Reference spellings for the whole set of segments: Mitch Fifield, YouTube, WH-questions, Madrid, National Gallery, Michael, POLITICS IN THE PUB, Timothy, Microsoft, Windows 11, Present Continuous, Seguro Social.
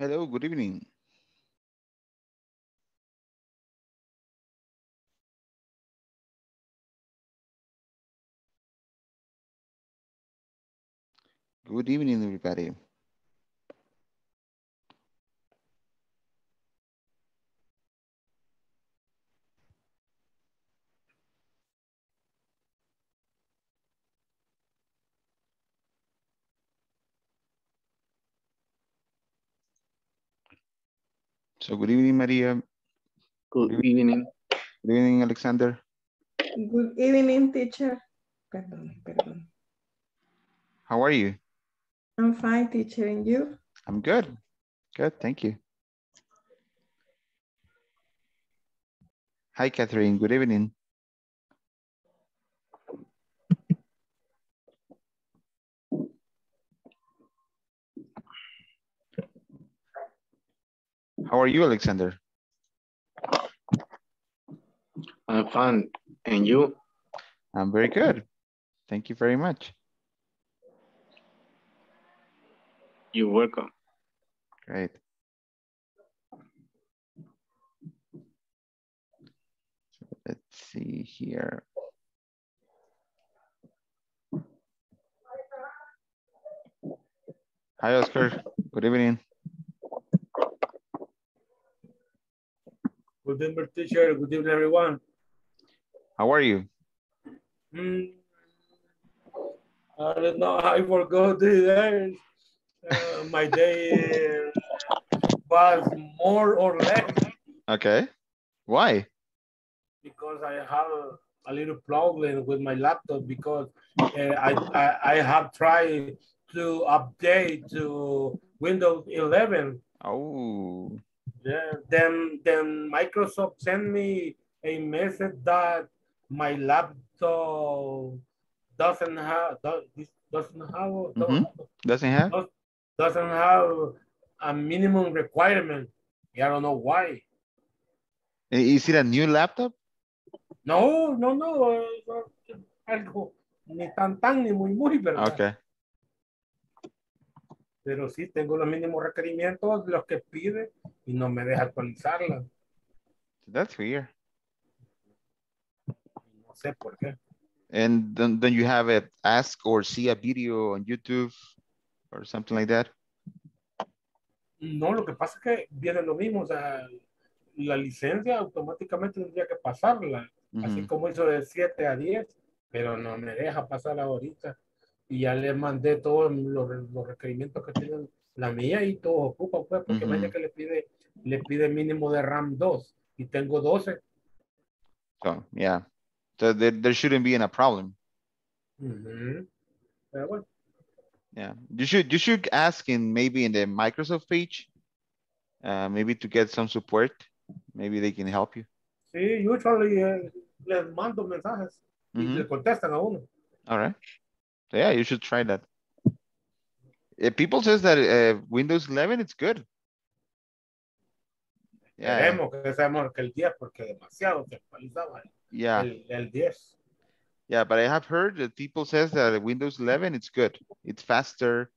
Hello, good evening. Good evening, everybody. So good evening, Maria. Good evening. Good evening, Alexander. Good evening, teacher. Perdón. How are you? I'm fine, teacher, and you? I'm good. Good, thank you. Hi, Catherine. Good evening. How are you, Alexander? I'm fine. And you? I'm very good. Thank you very much. You're welcome. Great. So let's see here. Hi, Oscar. Good evening. Good evening, teacher. Good evening, everyone. How are you? I don't know. I forgot the my day was more or less. Okay. Why? Because I have a little problem with my laptop because I have tried to update to Windows 11. Oh. Yeah, then Microsoft sent me a message that my laptop doesn't have a minimum requirement. I don't know why. Is it a new laptop? No. Algo ni tan ni muy, ¿verdad? Okay. Pero sí tengo los mínimos requerimientos los que pide y no me deja actualizarla. That's weird. No sé por qué. And then you have it ask or see a video on YouTube or something like that? No, lo que pasa es que viene lo mismo. O sea, la licencia automáticamente tendría que pasarla. Así como hizo de 7 a 10, pero no me deja pasarla ahorita. Y ya le mandé todos los requerimientos que tienen la mía y todo ocupa, pues, porque vaya que le pide mínimo de RAM 2 y tengo 12. So, yeah. So there shouldn't be any problem. Pero bueno. Yeah. You should ask maybe in the Microsoft page, maybe to get some support. Maybe they can help you. Sí, usually les mando mensajes y le contestan a uno. All right. So yeah, you should try that. If people says that Windows 11, it's good. Yeah. Yeah, but I have heard that people says that Windows 11, it's good. It's faster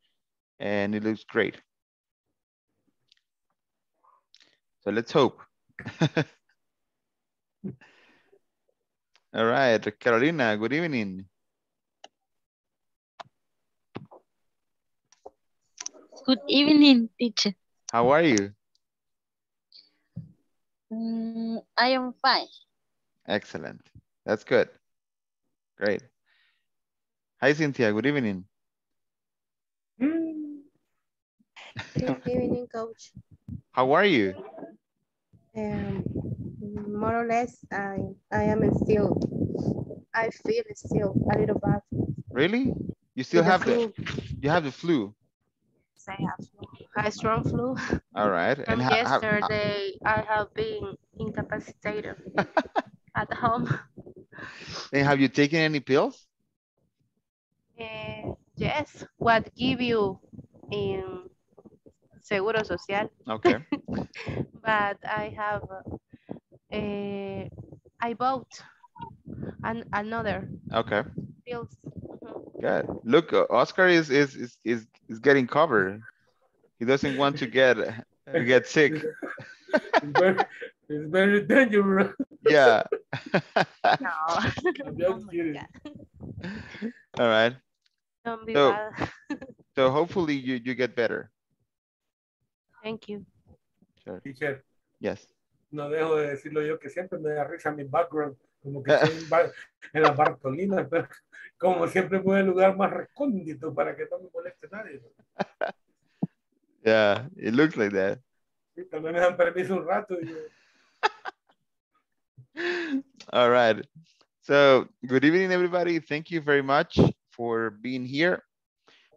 and it looks great. So let's hope. All right, Carolina, good evening. Good evening, teacher. How are you? I am fine. Excellent. That's good. Great. Hi, Cynthia. Good evening. Good evening, coach. How are you? More or less, I am still. I feel still a little bad. Really? You still have the flu? I have a strong flu. All right. And yesterday, I have been incapacitated at home. And have you taken any pills? Yes. What give you in Seguro Social? Okay. But I have I bought another. Okay. Pills. God. Look, Oscar is getting covered. He doesn't want to get You get sick. It's very dangerous. Yeah. No. All right. Don't be bad. So hopefully you get better. Thank you. Sure. Teacher. Yes. No dejo de decirlo yo que siempre me da risa mi background, como que estoy en la Bartolina, pero como siempre fue el lugar más recóndito para que no me moleste nadie. Yeah, it looks like that. Sí, también me dan permiso un rato. All right. So, good evening, everybody. Thank you very much for being here.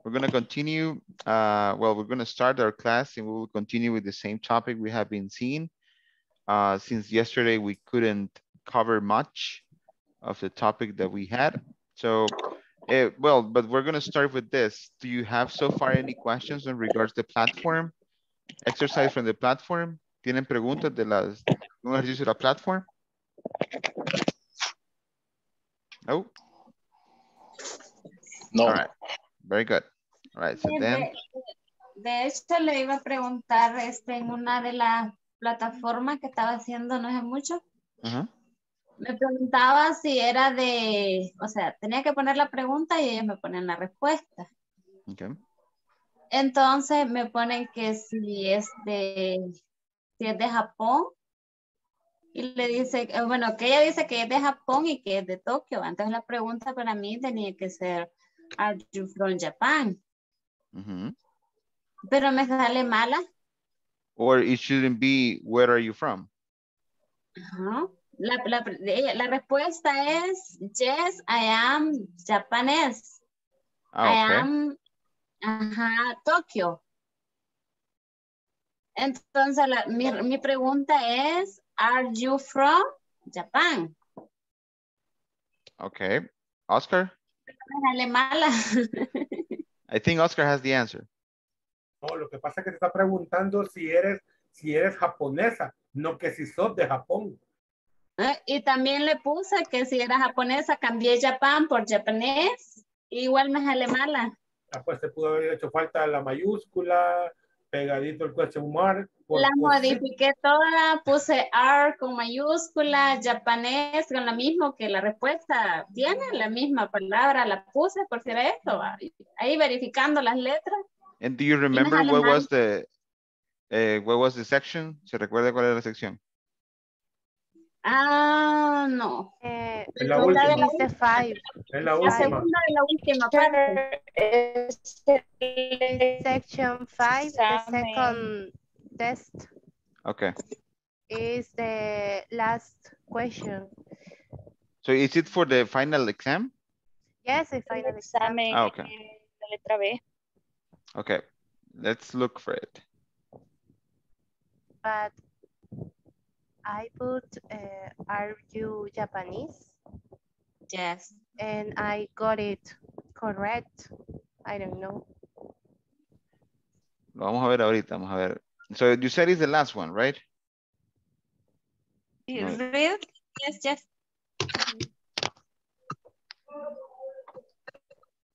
We're going to continue. Well, we're going to start our class and we will continue with the same topic we have been seeing. Since yesterday, we couldn't cover much of the topic that we had. So, well, but we're going to start with this. Do you have so far any questions in regards to the platform? Exercise from the platform? ¿Tienen preguntas de las ejercicio de la platform? No? No. All right. Very good. All right, so then... De hecho, le iba a preguntar en una de las plataformas que estaba haciendo no es mucho. Uh-huh. Me preguntaba si era de, o sea, tenía que poner la pregunta y ellos me ponen la respuesta. Okay. Entonces me ponen que si es de Japón y le dice, bueno, que ella dice que es de Japón y que es de Tokio. Entonces la pregunta para mí tenía que ser, are you from Japan? Uh-huh. Pero me sale mala. Or it shouldn't be, where are you from? Uh-huh. La respuesta es, yes, I am Japanese. Oh, okay. I am, ajá, Tokio. Entonces, mi pregunta es, are you from Japan? Okay. Oscar? I think Oscar has the answer. No, lo que pasa es que te está preguntando si eres japonesa, no que si sos de Japón. Y también le puse que si era japonesa, cambié Japón por japonés, igual me sale mala. Ah, pues te pudo haber hecho falta la mayúscula, pegadito el question mark. Las modifiqué todas, puse R con mayúscula, japonés con lo mismo que la respuesta tiene, la misma palabra, la puse por si era eso, ahí verificando las letras. And do you remember what was the section? ¿Se recuerda cuál era la sección? Ah, no. La segunda de la última. Section 5, the second test. Okay. Is the last question. So is it for the final exam? Yes, the final exam. Ah, okay. La letra B. Okay, let's look for it. But I put, are you Japanese? Yes. And I got it correct. I don't know. Vamos a ver ahorita, vamos a ver. So you said it's the last one, right? Yes, yes.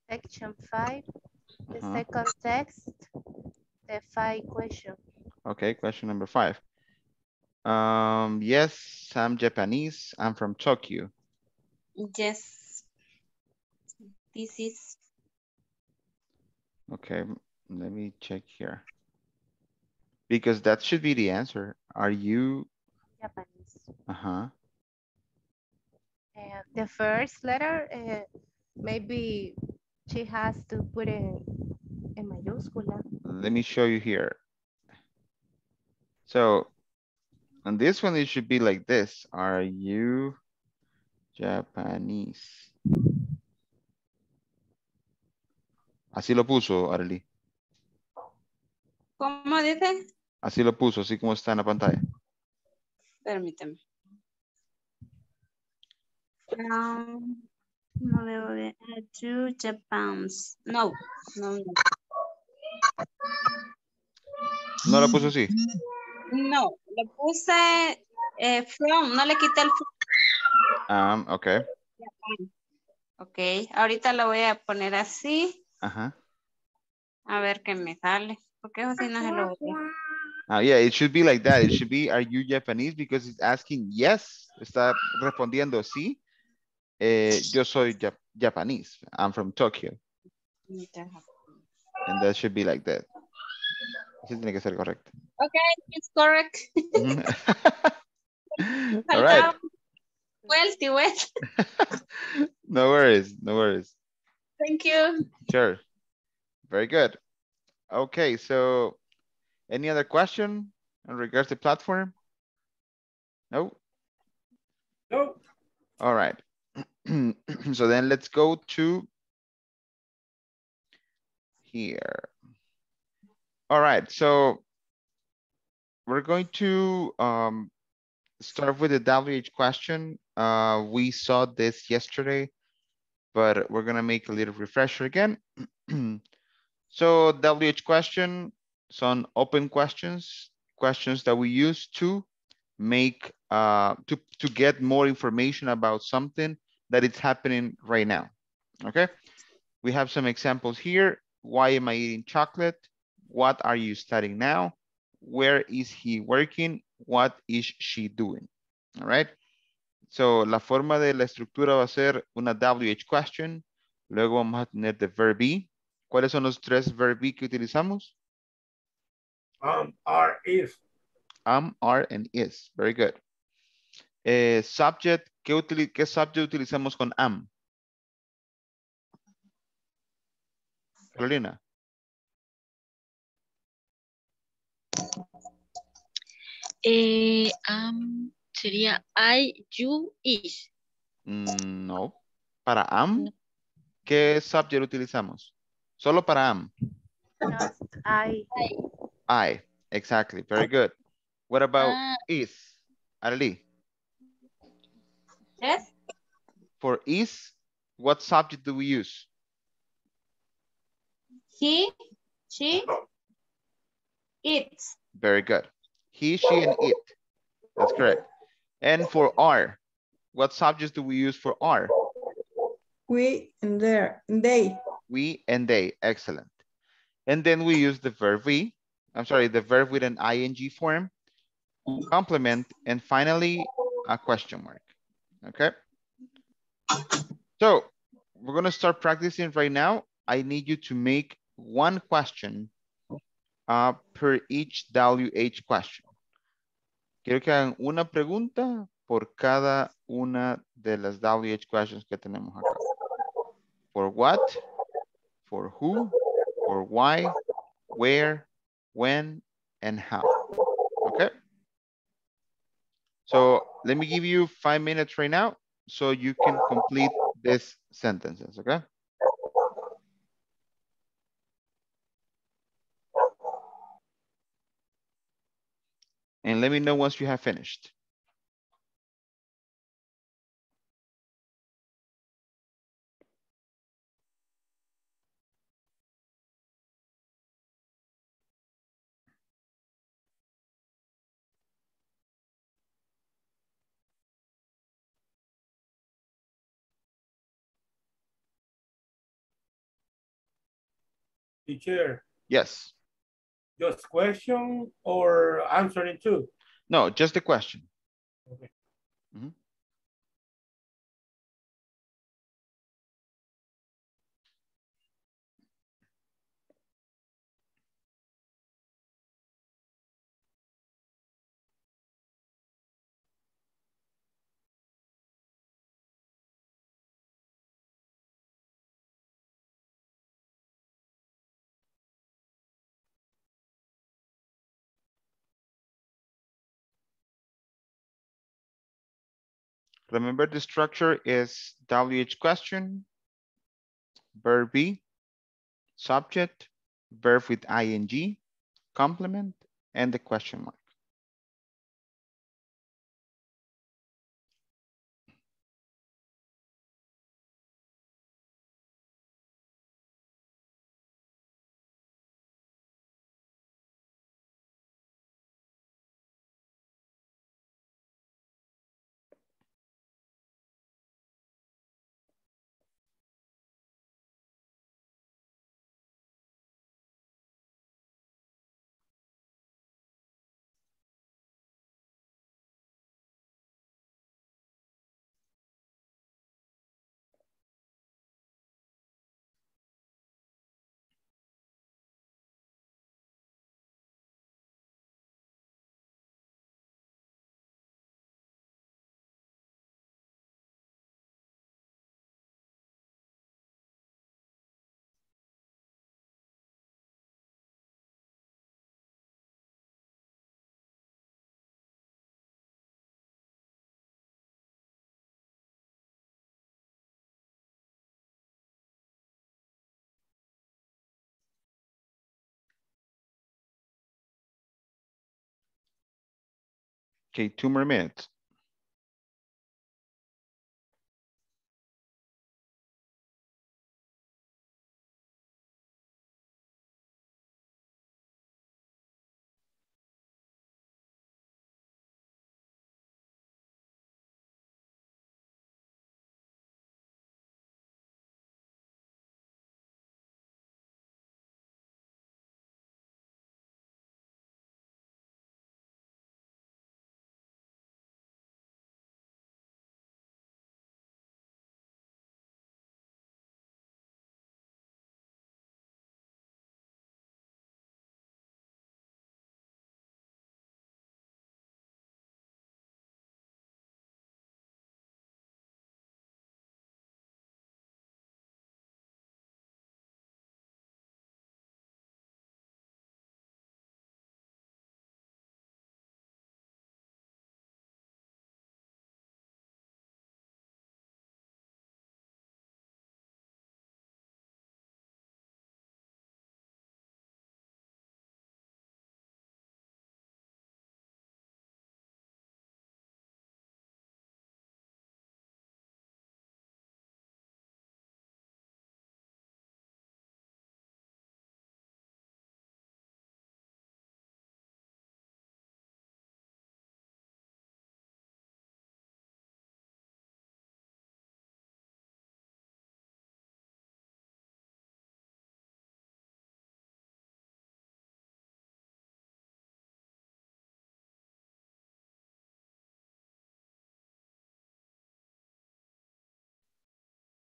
Section 5. The second text, the 5 question. Okay, question number 5. Yes, I'm Japanese. I'm from Tokyo. Yes. This is. Okay, let me check here. Because that should be the answer. Are you Japanese? Uh-huh. The first letter, maybe she has to put it in mayúscula. Let me show you here. So, on this one, it should be like this. Are you Japanese? Así lo puso, Arely. ¿Cómo dice? Así lo puso, así como está en la pantalla. Permíteme. No veo bien. To Japan. No, no, no. ¿No lo puso así? No, le puse from, no le quité el from. Ok. Ok, ahorita lo voy a poner así. Ajá. A ver qué me sale, porque eso sí no se lo voy Yeah, it should be like that. It should be, are you Japanese? Because it's asking yes. Está respondiendo sí. Yo soy Japanese. I'm from Tokyo. And that should be like that. Eso tiene que ser correcto. Okay, it's correct. All right. No worries, no worries. Thank you. Sure. Very good. Okay, so any other question in regards to platform? No? No. All right. So then let's go to here. All right, so we're going to start with the WH question. We saw this yesterday, but we're gonna make a little refresher again. So WH question, some open questions, questions that we use to make, to get more information about something that it's happening right now, okay? We have some examples here. Why am I eating chocolate? What are you studying now? Where is he working? What is she doing? All right? So la forma de la estructura va a ser una WH question. Luego vamos a tener the verb be. ¿Cuáles son los tres verb be que utilizamos? Am, are, is. Am, are, and is. Very good. Subject. ¿Qué subject utilizamos con am? Carolina. Sería I, you, is. No. Para am, no. ¿Qué subject utilizamos? Solo para am. No, I. Exactly. Very good. What about is? Ali. Yes. For is, what subject do we use? He, she, it. Very good. He, she, and it. That's correct. And for are, what subjects do we use for are? We and they. We and they. Excellent. And then we use the verb we. I'm sorry, the verb with an ing form, complement, and finally a question mark. Okay. So we're going to start practicing right now. I need you to make one question per each WH question. Quiero que hagan una pregunta por cada una de las WH questions que tenemos acá. For what, for who, for why, where, when, and how. Okay? So let me give you 5 minutes right now so you can complete these sentences, okay? And let me know once you have finished. Teacher. Yes. Just question or answering too? No, just the question. Okay. Mm-hmm. Remember the structure is WH question, verb be, subject, verb with ing, complement, and the question mark. Okay, 2 more minutes.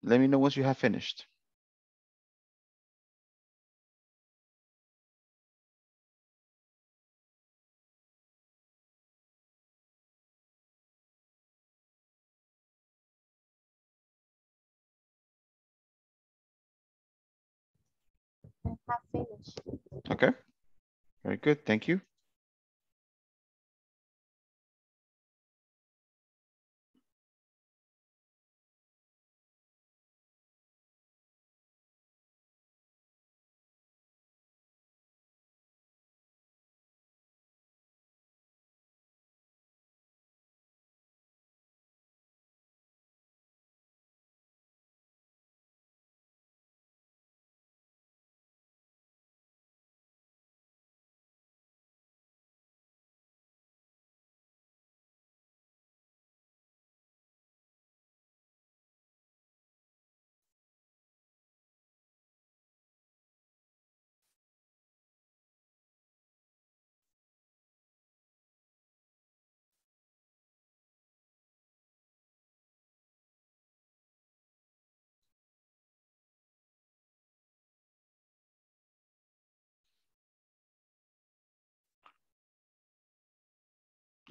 Let me know once you have finished. I have finished. Okay, very good, thank you.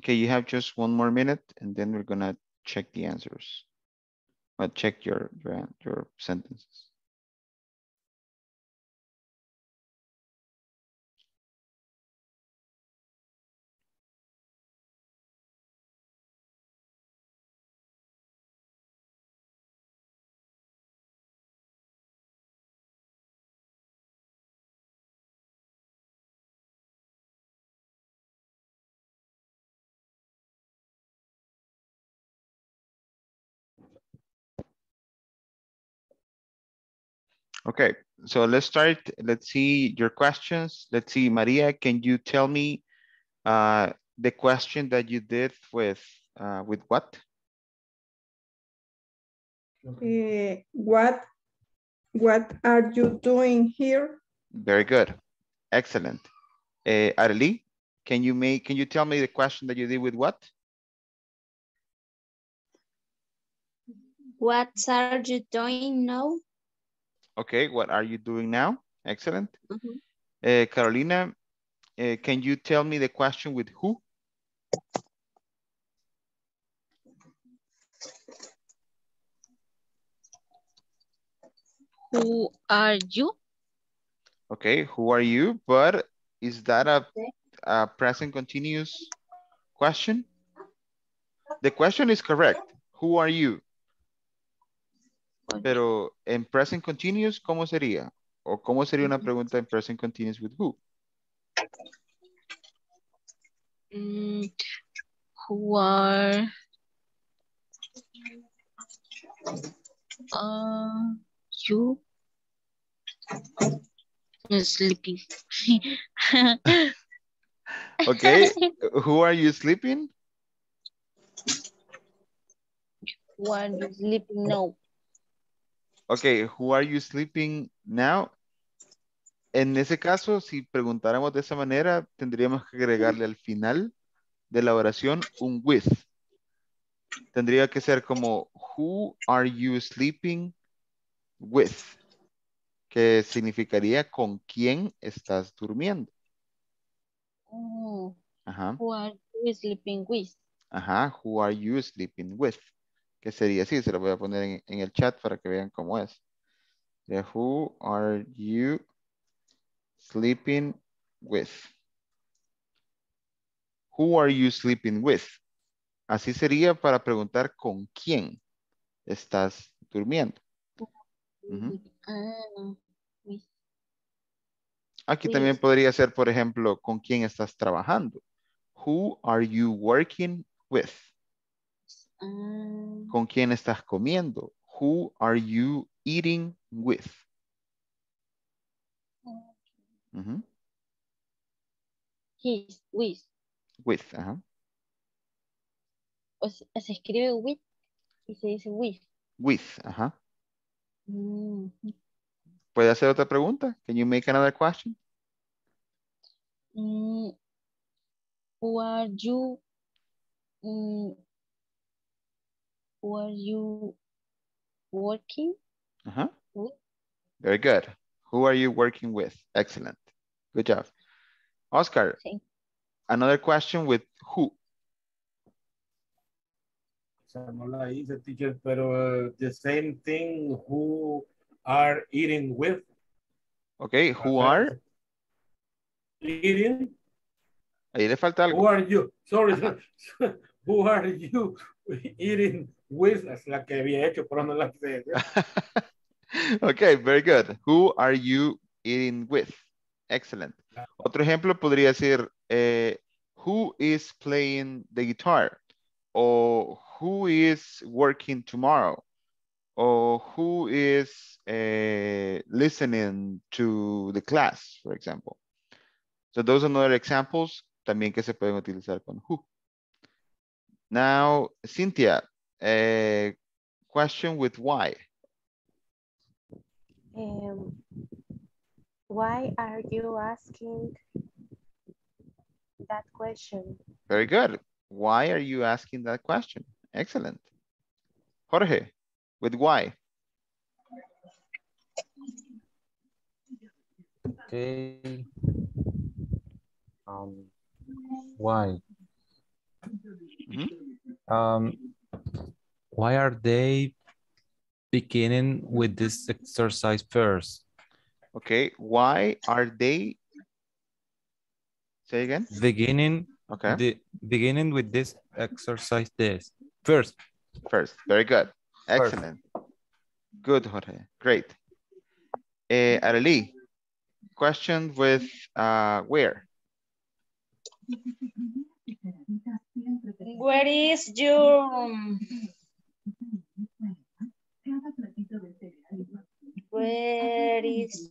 Okay, you have just 1 more minute and then we're gonna check the answers. I'll check your sentences. Okay, so let's start. Let's see your questions. Let's see, Maria, can you tell me the question that you did with what? What are you doing here? Very good, excellent. Arely, can you tell me the question that you did with what? What are you doing now? Okay, what are you doing now? Excellent. Mm-hmm. Carolina, can you tell me the question with who? Who are you? Okay, who are you? But is that a present continuous question? The question is correct. Who are you? Pero en present continuous, ¿cómo sería? ¿O cómo sería una pregunta en present continuous with who? who are you sleeping. Okay, who are you sleeping? Who are you sleeping now? Okay, who are you sleeping now? En ese caso, si preguntáramos de esa manera, tendríamos que agregarle al final de la oración un with. Tendría que ser como, who are you sleeping with? Que significaría con quién estás durmiendo. Oh, ajá. Who are you sleeping with? Ajá, who are you sleeping with? Que sería así, se lo voy a poner en el chat para que vean cómo es. Yeah, who are you sleeping with? Who are you sleeping with? Así sería para preguntar con quién estás durmiendo. Aquí también podría ser, por ejemplo, con quién estás trabajando. Who are you working with? ¿Con quién estás comiendo? Who are you eating with? Uh-huh. He's with. With, ajá. O sea, se escribe with y se dice with. With, ajá. ¿Puede hacer otra pregunta? Can you make another question? Who are you working? Uh-huh. With? Very good. Who are you working with? Excellent. Good job. Oscar, another question with who? Teacher, pero the same thing, who are eating with? Okay, who are? Eating. Ahí le falta algo. Who are you? Sorry, who are you eating with? Es la que había hecho, pero no la sé. Okay, very good. Who are you eating with? Excellent. Otro ejemplo podría ser, who is playing the guitar? O who is working tomorrow? Or who is listening to the class, for example. So those are another examples también que se pueden utilizar con who. Now, Cynthia, a question with why. Why are you asking that question? Very good. Why are you asking that question? Excellent. Jorge, with why? Okay. Why? Mm-hmm. Why are they beginning with this exercise first? Okay. Why are they? Say again. Beginning. Okay. Beginning with this exercise this first. First. Very good. Excellent. First. Good, Jorge. Great. Arely, question with where? Where is your? Where is?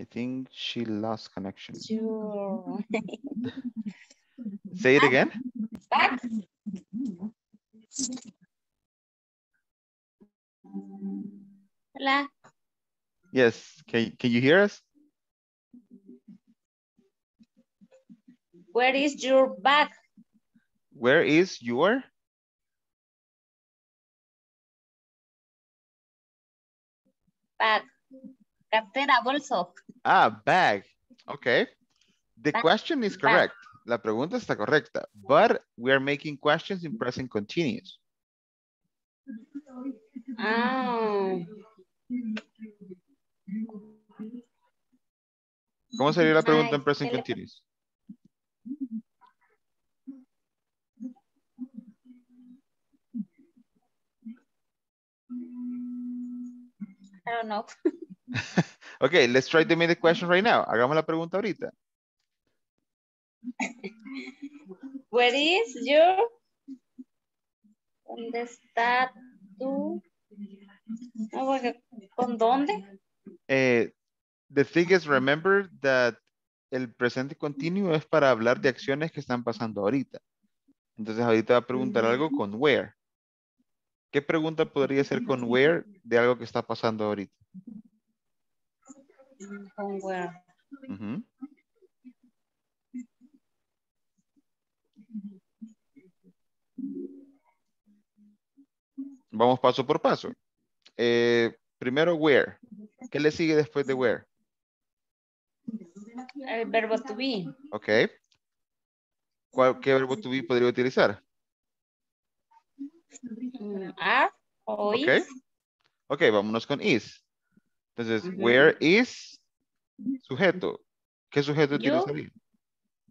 I think she lost connection. Sure. Say it again. Back. Hola. Yes, can you hear us? Where is your bag? Where is your? Bag. Cartera, bolso. Ah, bag. Okay. The bag. Question is correct. Bag. La pregunta está correcta. But we are making questions in present continuous. Oh. ¿Cómo sería la pregunta en present continuous? I don't know. Okay, let's try to make the question right now. Hagamos la pregunta ahorita. Where is your... ¿Dónde está tu... ¿Con dónde? The thing is, remember that el presente continuo es para hablar de acciones que están pasando ahorita. Entonces ahorita va a preguntar algo con where. ¿Qué pregunta podría ser con where de algo que está pasando ahorita? Con where. Uh-huh. Vamos paso por paso. Primero, where. ¿Qué le sigue después de where? El verbo to be. Ok. ¿Qué verbo to be podría utilizar? Are o is. Okay. Ok, vámonos con is. Entonces, where is sujeto. ¿Qué sujeto utilizaría?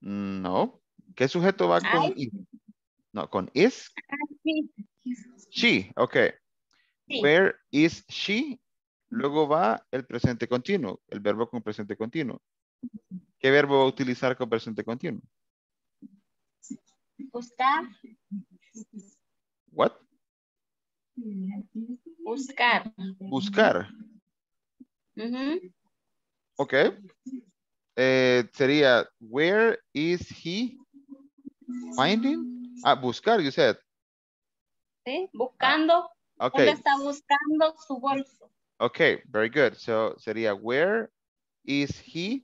No. ¿Qué sujeto va con is? No, con is. She, ok. Sí. Where is she? Luego va el presente continuo, el verbo con presente continuo. ¿Qué verbo va a utilizar con presente continuo? Buscar. What? Buscar. Buscar. Uh-huh. Ok. Sería, where is he finding? Ah, buscar, you said. Sí, buscando. Ah, okay. ¿Dónde está buscando su bolso? Ok, very good. So, sería, where is he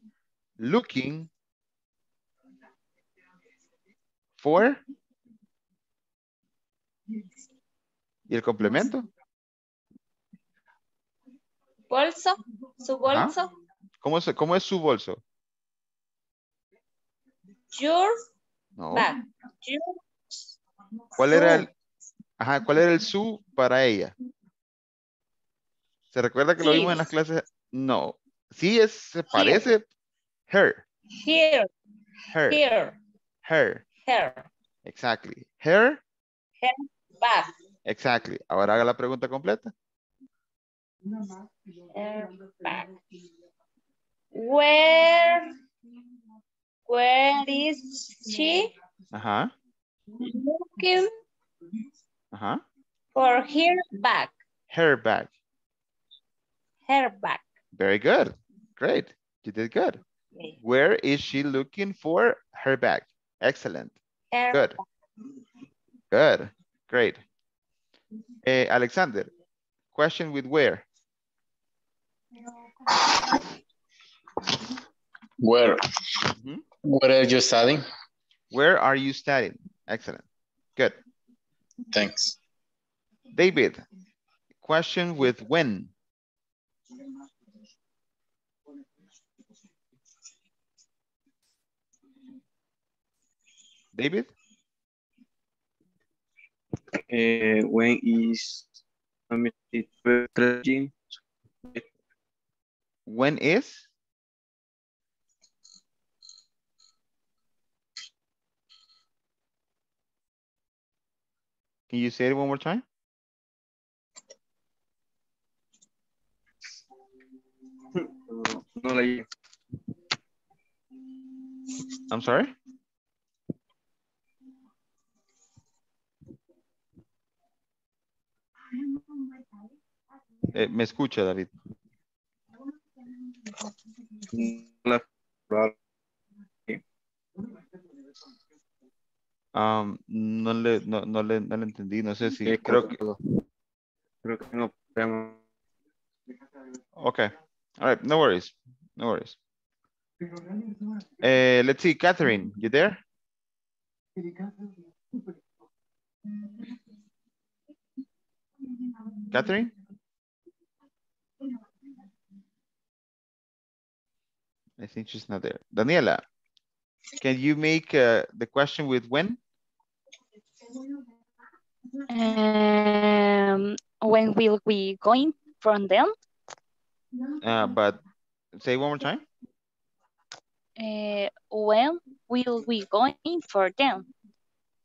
looking for? ¿Y el complemento? Bolso, su bolso. ¿Ah? ¿Cómo es su bolso? Your no. Bag. Your... ¿Cuál era el su para ella? ¿Se recuerda que lo vimos en las clases? No. Sí, se parece. Her. Here. Her. Here. Her. Her. Exactly. Her. Her bag. Exactly. Ahora haga la pregunta completa. Her bag. Where is she? Ajá. Looking. Uh-huh. For her bag. Her bag. Her bag. Very good. Great. You did good. Okay. Where is she looking for her bag? Excellent. Her good. Bag. Good. Great. Alexander, question with where? Where? Mm-hmm. Where are you studying? Where are you studying? Excellent. Good. Thanks. David, question with when? David? When is... When is? Can you say it one more time? I'm sorry? Me escucha, David. No le entendí, no sé si creo que no podemos. Okay, all right, no worries. Let's see, Catherine, you there? Catherine? I think she's not there. Daniela, can you make the question with when? When will we going from them? But say one more time. When will we going for them?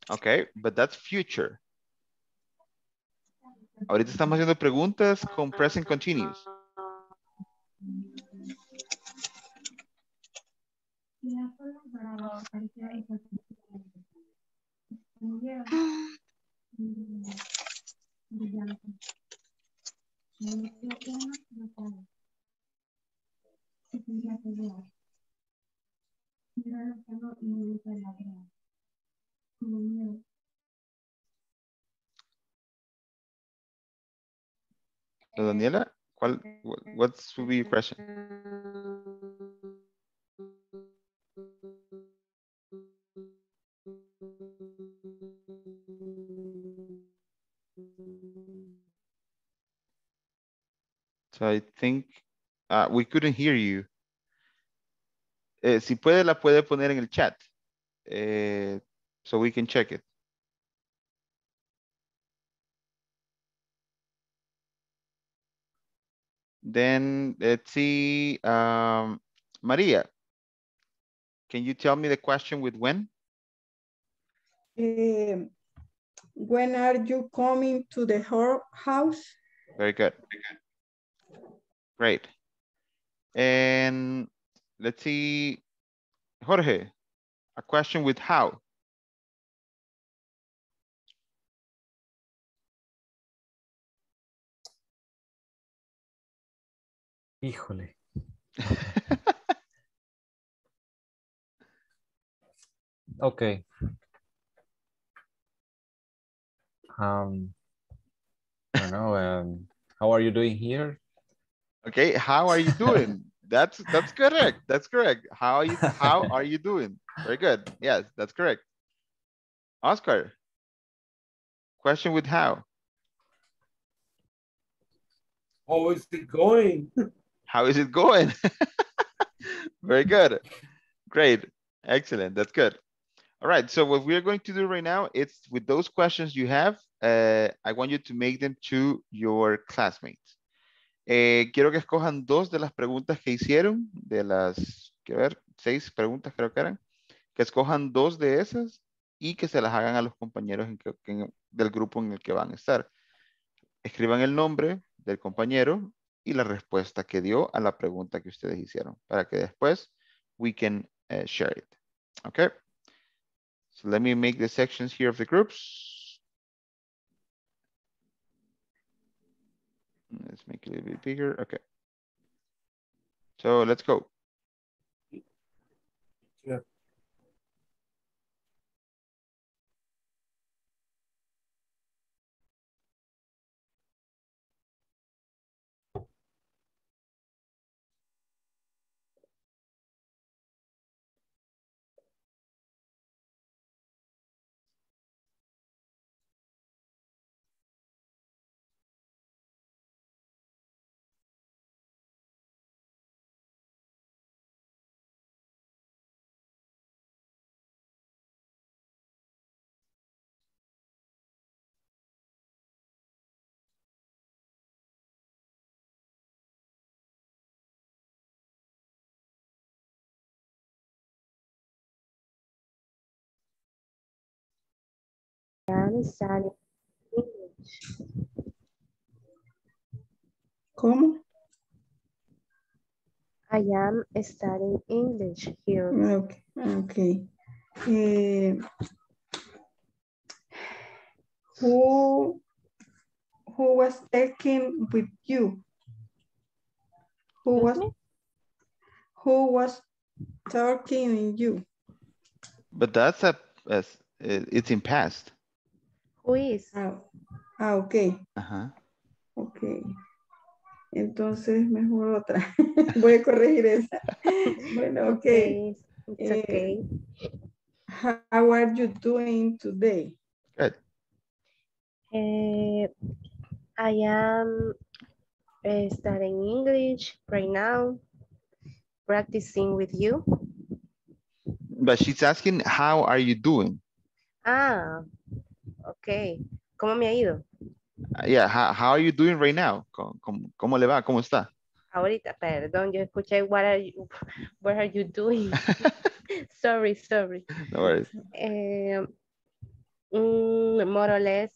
Okay, but that's future. Ahorita estamos haciendo preguntas con present continuous. Daniela, what should be your question? So I think we couldn't hear you. Si puede, la puede poner en el chat. So we can check it. Then let's see, Maria, can you tell me the question with when? When are you coming to the house? Very good. Great. And let's see, Jorge, a question with how. Híjole. Okay. I don't know. How are you doing here? Okay. How are you doing? That's correct. That's correct. How are you doing? Very good. Yes, that's correct. Oscar. Question with how. How is it going? How is it going? Very good. Great. Excellent. That's good. All right. So what we're going to do right now, it's with those questions you have, I want you to make them to your classmates. Quiero que escojan dos de las preguntas que hicieron, de las, quiero ver, 6 preguntas creo que eran, que escojan dos de esas y que se las hagan a los compañeros del grupo en el que van a estar. Escriban el nombre del compañero y la respuesta que dio a la pregunta que ustedes hicieron para que después we can share it. Okay. So let me make the sections here of the groups. Let's make it a little bit bigger. Okay. So let's go. Yeah. ¿Cómo? I am studying English here. Okay. Okay. Who was taken with you? Who was talking to you? But that's it's in past. Who is? Okay. Ajá. Okay. Entonces mejor otra. Voy a corregir esa. Bueno, okay. It's okay. How are you doing today? Good. I am studying English right now, practicing with you. But she's asking, how are you doing? Ah. Okay. ¿Cómo me ha ido? Yeah, how are you doing right now? ¿Cómo le va? ¿Cómo está? Ahorita, perdón, yo escuché what are you doing? sorry. No worries. More or less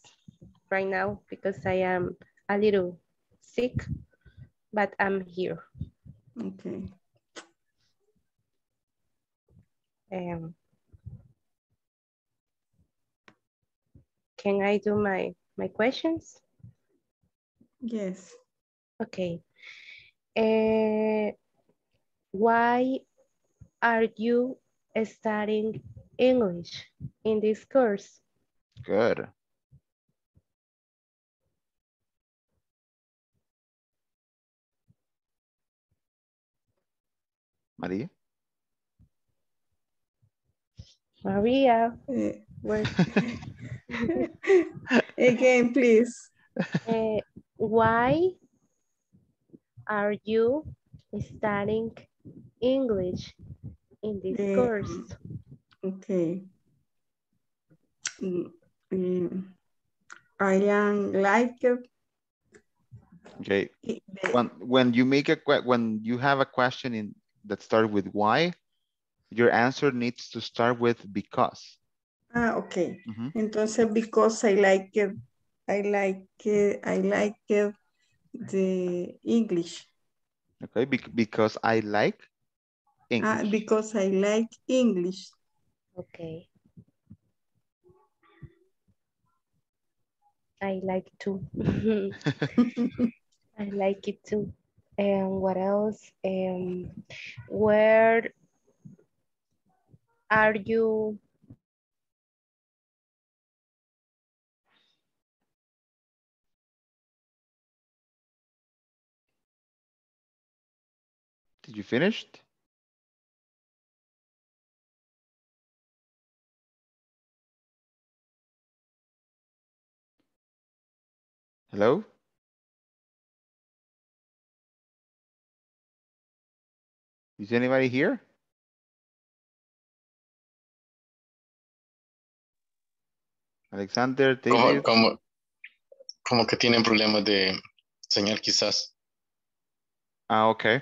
right now because I am a little sick, but I'm here. Okay. can I do my questions? Yes. Okay. Why are you studying English in this course? Good. Maria? Maria, again, please. Why are you studying English in this course? Okay. I am like. Okay. When you have a question that starts with why, your answer needs to start with because. Ah, okay. Mm-hmm. Entonces, because I like it. I like the English. Okay, because I like English. Because I like English. Okay. I like too. I like it too. And what else? Where are you? Did you finish? Hello? Is anybody here? Alexander, como que tienen problemas de señal quizás. Ah, okay.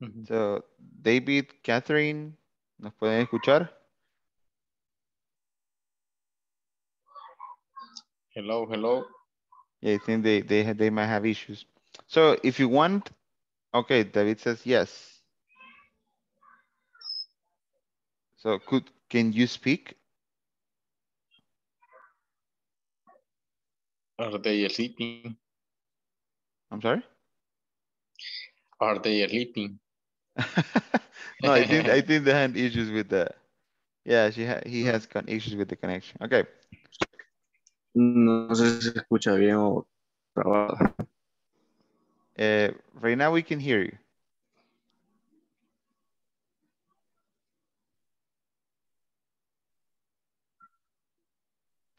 Mm-hmm. So, David, Catherine, ¿nos pueden escuchar? Hello, hello. Yeah, I think they might have issues. So, if you want, okay, David says yes. So, can you speak? Are they sleeping? I'm sorry? Are they sleeping? No, I think they had issues with the. Yeah, he has issues with the connection. Okay. No sé si se escucha bien o trabaja. Right now we can hear you.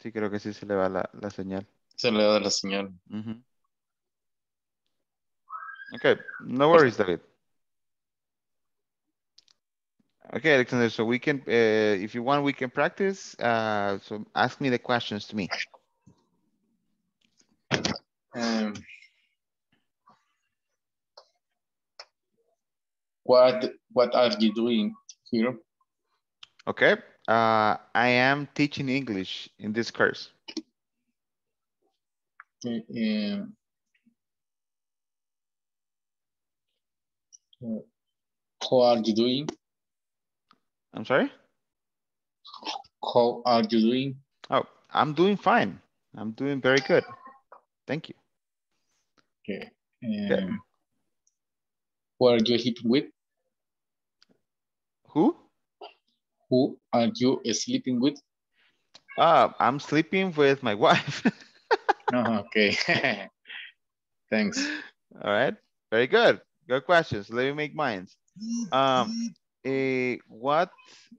Sí, creo que sí se le va la señal. Se le va la señal. Mm-hmm. Okay, no worries, David. Okay, Alexander, so we can, if you want, we can practice. So ask me the questions to me. What are you doing here? Okay, I am teaching English in this course. How are you doing? I'm sorry? How are you doing? Oh, I'm doing fine. I'm doing very good. Thank you. Okay. Okay. Who are you sleeping with? Who? Who are you sleeping with? I'm sleeping with my wife. Oh, okay. Thanks. All right. Very good. Good questions. Let me make mine. What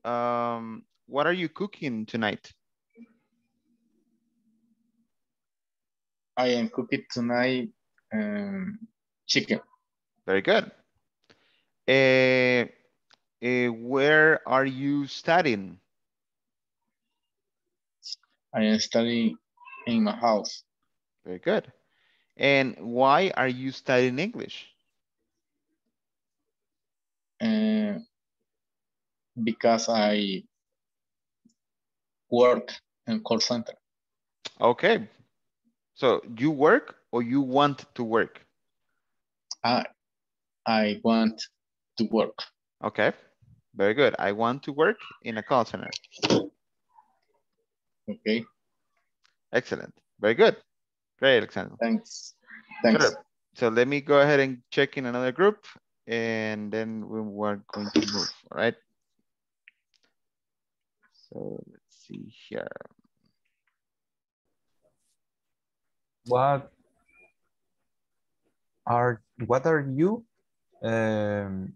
are you cooking tonight? I am cooking tonight chicken. Very good. Where are you studying? I am studying in my house. Very good. And why are you studying English? Because I work in call center. Okay. So you work or you want to work? I want to work. Okay. Very good. I want to work in a call center. Okay. Excellent. Very good. Great, Alexander. Thanks. Sure. So let me go ahead and check in another group, and then we are going to move, all right? So let's see here. What are you? Daniela,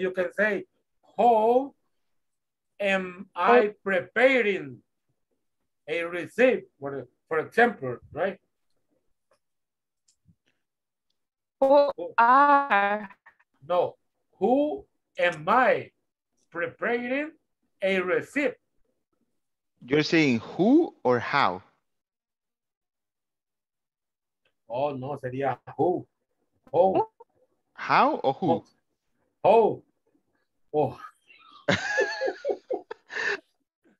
you can say, how am I preparing a receipt, for example, right? Who am I preparing a receipt? You're saying who or how? Oh, no, sería who. Oh. How or who? Oh.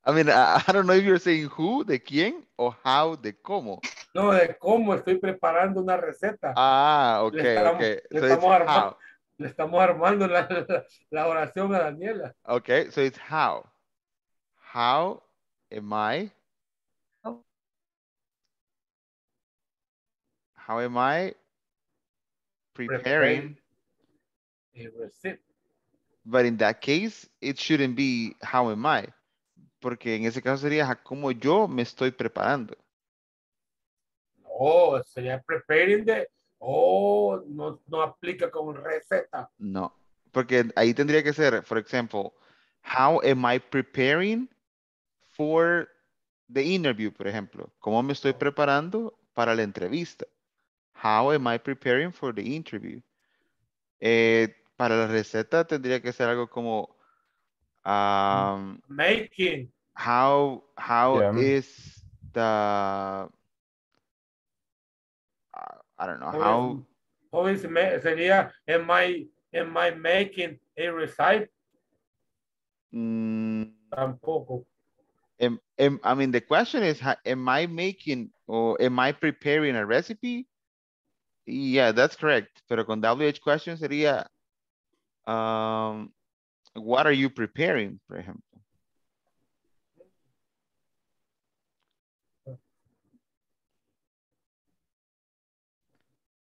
I mean, I don't know if you're saying who, de quién, or how, de cómo. No, de cómo estoy preparando una receta. Ah, ok, le estamos armando la oración a Daniela. Ok, so it's how. How am I? How am I preparing a receipt? But in that case, it shouldn't be how am I. Porque en ese caso sería cómo yo me estoy preparando. No, sería preparing de... Oh, no aplica con receta. No, porque ahí tendría que ser, for example, how am I preparing for the interview, por ejemplo. ¿Cómo me estoy preparando para la entrevista? How am I preparing for the interview? Para la receta tendría que ser algo como... making. How is the... I don't know, how is sería, am I making a recipe? Tampoco. I mean, the question is, am I making or am I preparing a recipe? Yeah, that's correct. Pero con WH question sería, what are you preparing, for example?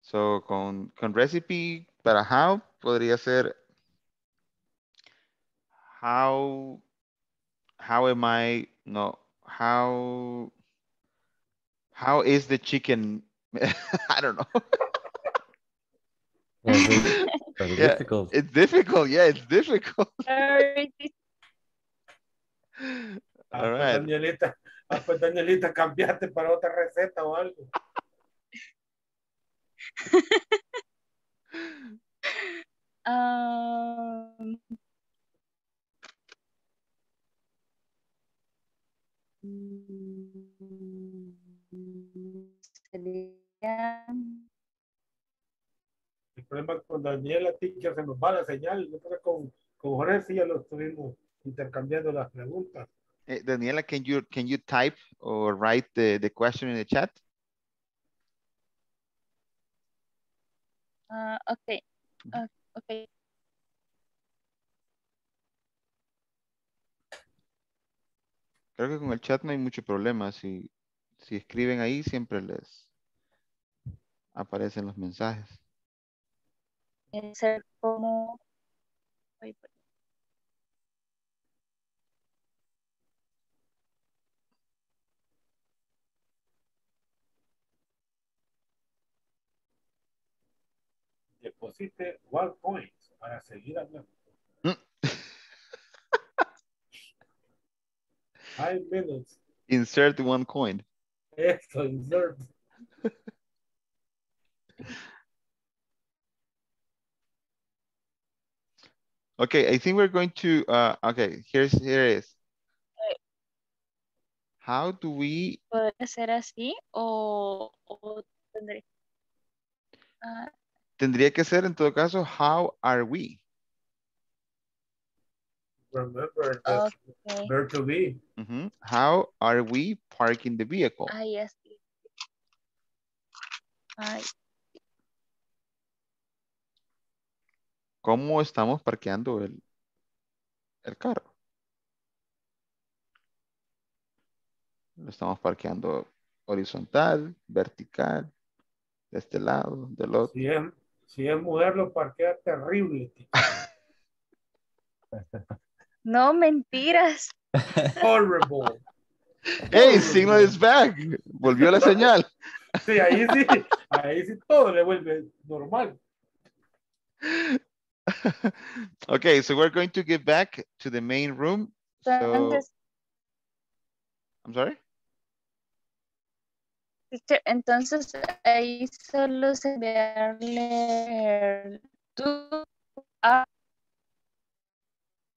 So con recipe para how podría ser how is the chicken? I don't know. Difficult. It's difficult. Yeah, it's difficult. All right. Danielita, cambiaste para otra receta o algo. El problema con Daniela Ticha se nos va la señal. Nosotros con Jorge sí ya lo estuvimos intercambiando las preguntas. Daniela, can you type or write the question in the chat? Okay. Creo que con el chat no hay mucho problema. Si escriben ahí, siempre les aparecen los mensajes. Puede ser como... Deposite 1 point para seguir hablando. Five minutes. Insert 1 coin. Extra insert. Okay, I think we're going to, okay, here it is. How do we... ¿Puede ser así o tendré? Tendría que ser, en todo caso, how are we? Remember the verb to be. Mm-hmm. How are we parking the vehicle? Ah, yes. Ay. ¿Cómo estamos parqueando el carro? Lo estamos parqueando horizontal, vertical, de este lado, del otro. Si es mujer, lo parquea terrible. No, mentiras. Horrible. Hey, signal is back. Volvió la señal. Sí, ahí sí todo le vuelve normal. Okay, so we're going to get back to the main room. So, I'm sorry? Entonces ahí solo se ve tú.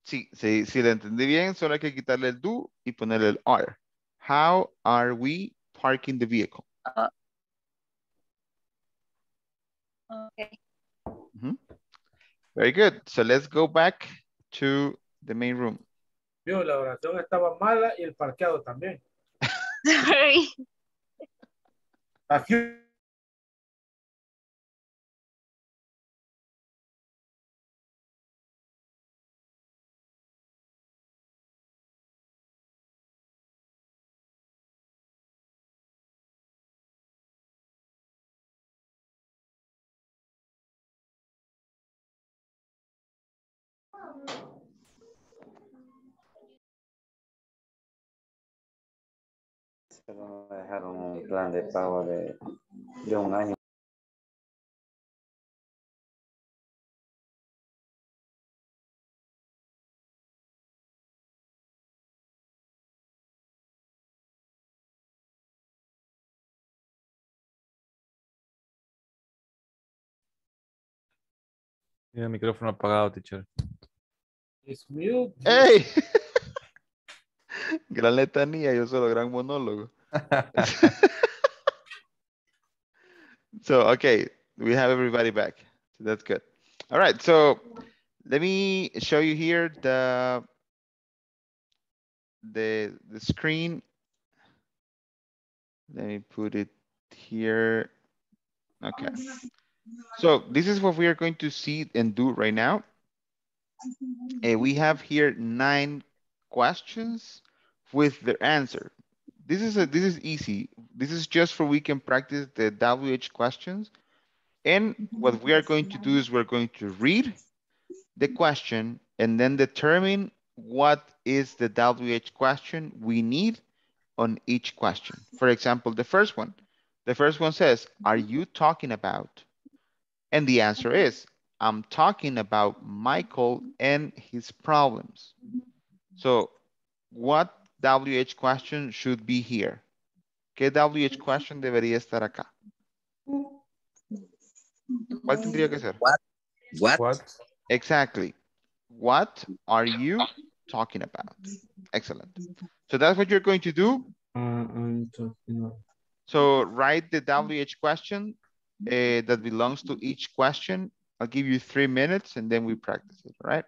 Sí, si le entendí bien, solo hay que quitarle el do y ponerle el are. How are we parking the vehicle? Okay. Mm-hmm. Very good. So let's go back to the main room. Yo, la oración estaba mala y el parqueado también. Sorry. Aquí. Se van a dejar un plan de pago de un año. Tiene el micrófono apagado, teacher. It's mute. ¡Ey! Gran letanía, yo solo gran monólogo. So, okay, we have everybody back. So that's good. All right, so let me show you here the screen. Let me put it here. Okay. So this is what we are going to see and do right now. We have here 9 questions with their answer. This is easy. This is just for we can practice the WH questions. And what we are going to do is we're going to read the question and then determine what is the WH question we need on each question. For example, the first one says, are you talking about? And the answer is, I'm talking about Michael and his problems. So what WH question should be here? ¿Qué WH question debería estar acá? ¿Cuál tendría que ser? What? Exactly. What are you talking about? Excellent. So that's what you're going to do. I'm talking about. So write the WH question that belongs to each question. I'll give you 3 minutes and then we practice it, all right?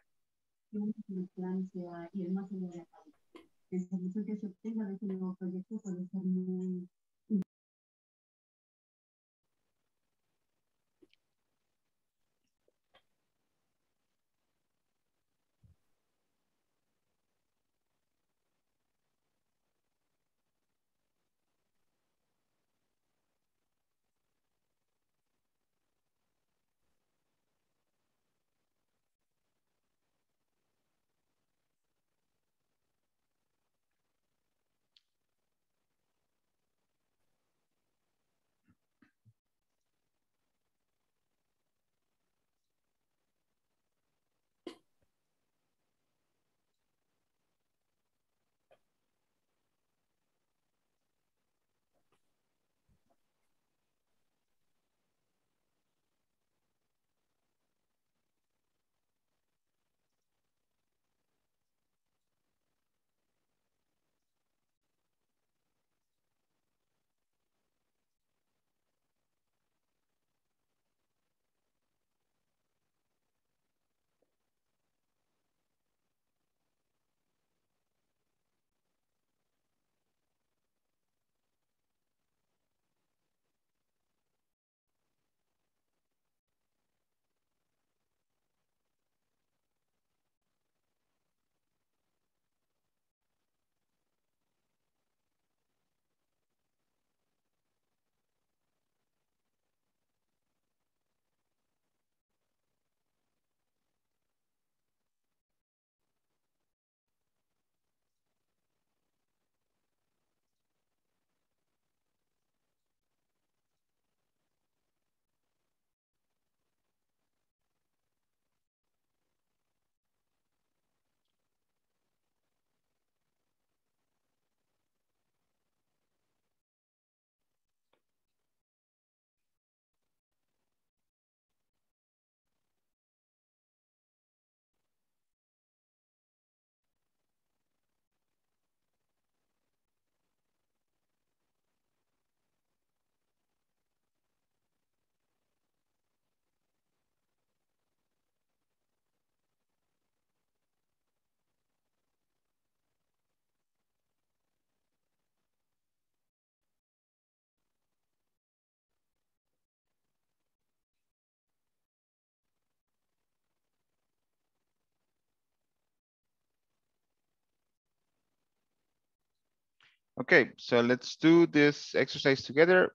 Okay, so let's do this exercise together.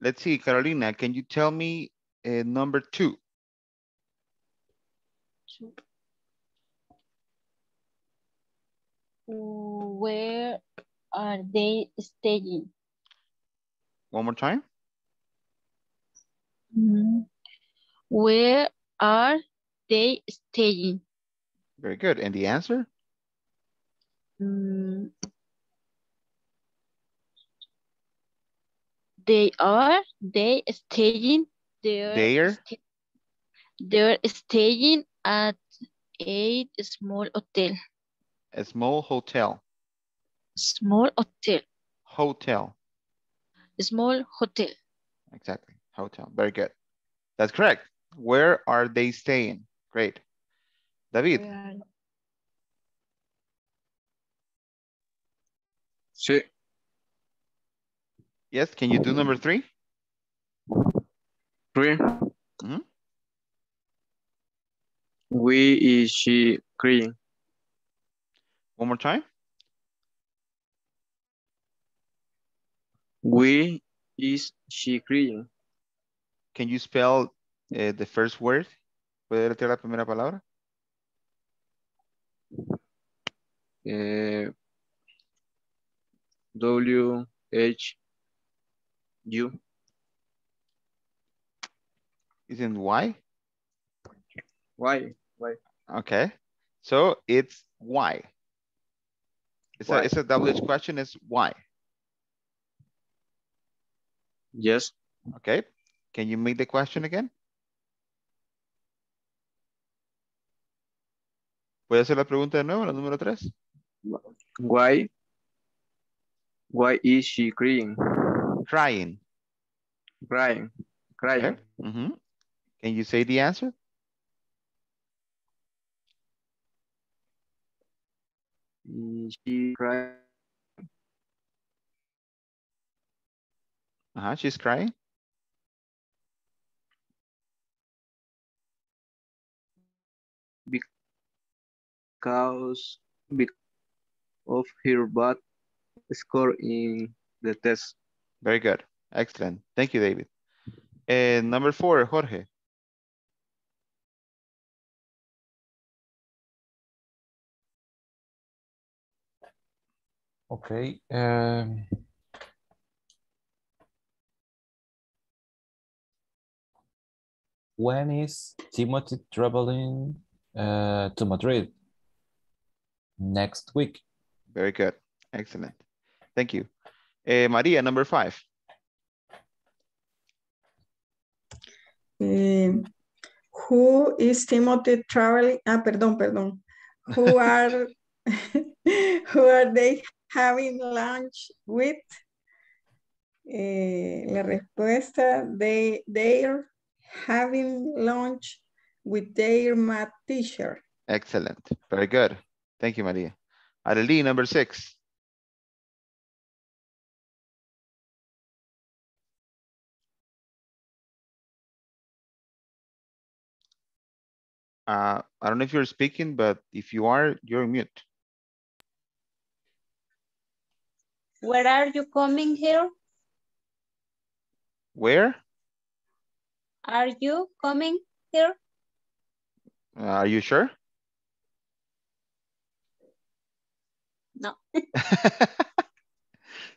Let's see, Carolina, can you tell me number 2? Where are they staying? One more time. Where are they staying? Very good. And the answer? They staying. They're staying at a small hotel. A small hotel. Small hotel. Hotel. A small hotel. Exactly. Hotel. Very good. That's correct. Where are they staying? Great. David. Sí. Yes, can you do number 3? 3. Mm-hmm. We is she crying. One more time. We is she crying. Can you spell the first word? ¿Puede letrar la primera palabra? W-H-U. Isn't Y? Why? Why? Okay, so it's why. It's a WH question, it's why. Yes. Okay, can you make the question again? ¿Puedo hacer la pregunta de nuevo, la número 3? Why is she crying? Crying. Okay. Mm-hmm. Can you say the answer? She crying. She's crying. Because of her bad score in the test. Very good. Excellent. Thank you, David. And number 4, Jorge. Okay. When is Timothy traveling to Madrid? Next week. Very good. Excellent. Thank you. Maria, number 5. Who is Timothy traveling? Perdón. Who are they having lunch with? La respuesta, they're having lunch with their math teacher. Excellent. Very good. Thank you, Maria. Arely, number 6. I don't know if you're speaking, but if you are, you're mute. Where are you coming here? Where? Are you coming here? Are you sure? No.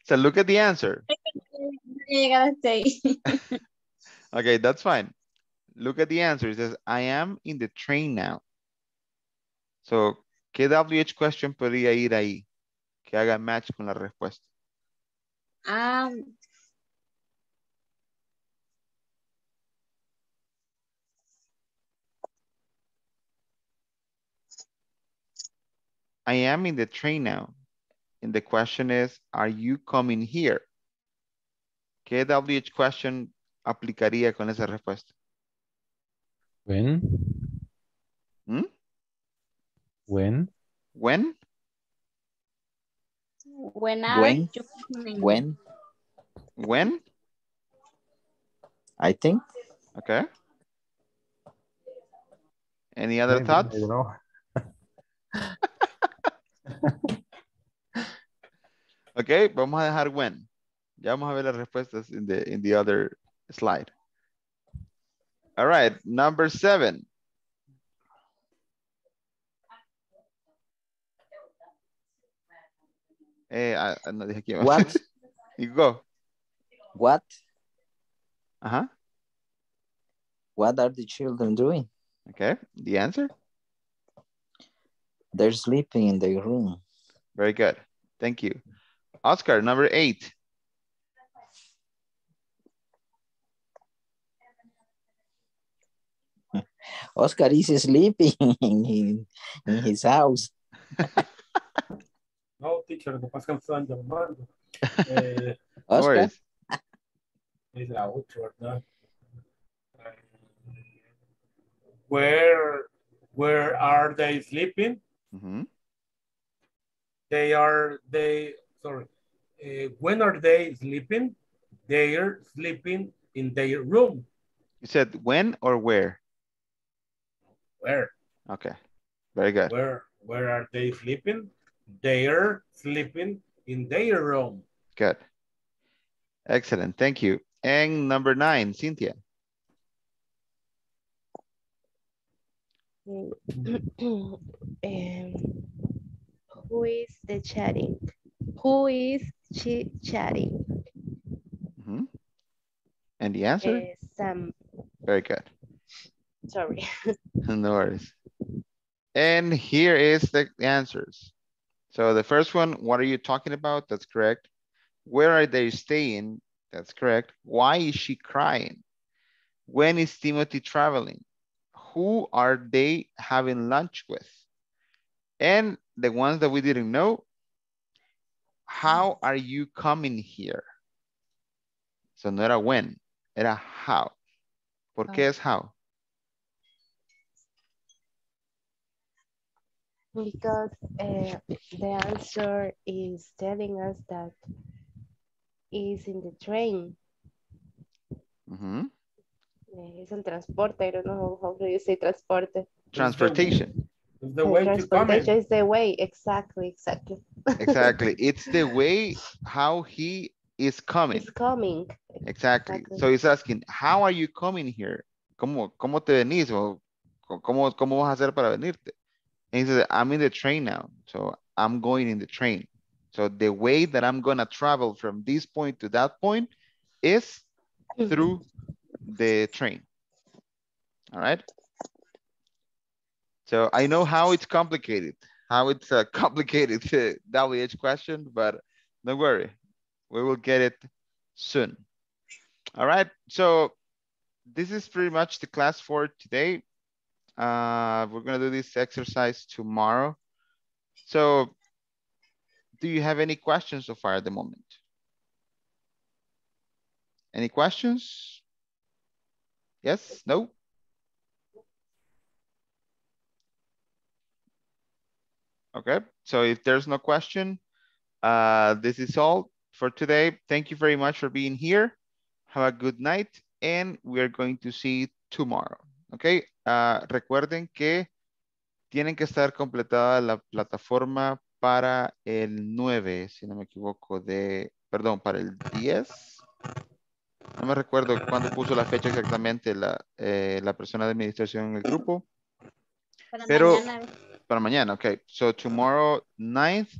So look at the answer. Okay, that's fine. Look at the answer. It says, I am in the train now. So, ¿qué WH question podría ir ahí? Que haga match con la respuesta. I am in the train now. And the question is, are you coming here? ¿Qué WH question aplicaría con esa respuesta? When? Hmm? When? When? When? I think. Okay. Any other thoughts? I don't know. Ok, vamos a dejar when. Ya vamos a ver las respuestas in the other slide. All right, number 7. No dije aquí. What? You go. What? Uh-huh. What are the children doing? Okay, the answer? They're sleeping in their room. Very good. Thank you. Oscar, number 8. Oscar is sleeping in his house. No, teacher, no pasan llamando. Oscar. Es la 8, ¿verdad? Where are they sleeping? Mm-hmm. When are they sleeping? They're sleeping in their room. You said when or where? Where. Okay, very good. Where are they sleeping? They're sleeping in their room. Good. Excellent, thank you. And number 9, Cynthia. Who is she chatting? Mm-hmm. And the answer? Sam. Very good. Sorry. No worries. And here is the answers. So the first one, what are you talking about? That's correct. Where are they staying? That's correct. Why is she crying? When is Timothy traveling? Who are they having lunch with? And the ones that we didn't know, how are you coming here? So no era when, era how. ¿Por qué es how? Because the answer is telling us that is in the train. Mm-hmm. It's in transporte. I don't know how do you say transporte. Transportation. The way transportation is the way. Exactly. Exactly. It's the way how he is coming. He's coming. Exactly. So he's asking, how are you coming here? ¿Cómo te venís? O ¿cómo vas a hacer para venirte? And he says, I'm in the train now. So I'm going in the train. So the way that I'm going to travel from this point to that point is through the train. All right. So I know how it's complicated, how it's a complicated WH question, but don't worry, we will get it soon. All right. So this is pretty much the class for today. We're going to do this exercise tomorrow. So do you have any questions so far at the moment? Any questions? Yes? No? Okay, so if there's no question, this is all for today. Thank you very much for being here. Have a good night, and we're going to see you tomorrow. Okay, recuerden que tienen que estar completada la plataforma para el 9, si no me equivoco, perdón, para el 10. No me recuerdo cuándo puso la fecha exactamente la persona de administración en el grupo. Pero para mañana, okay. So tomorrow 9th,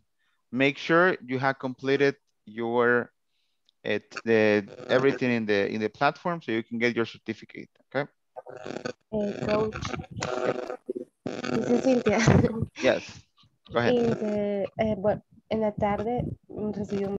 make sure you have completed your everything in the platform so you can get your certificate, okay? Coach, this is Cynthia. Yes, go ahead. Bueno, en la tarde recibí un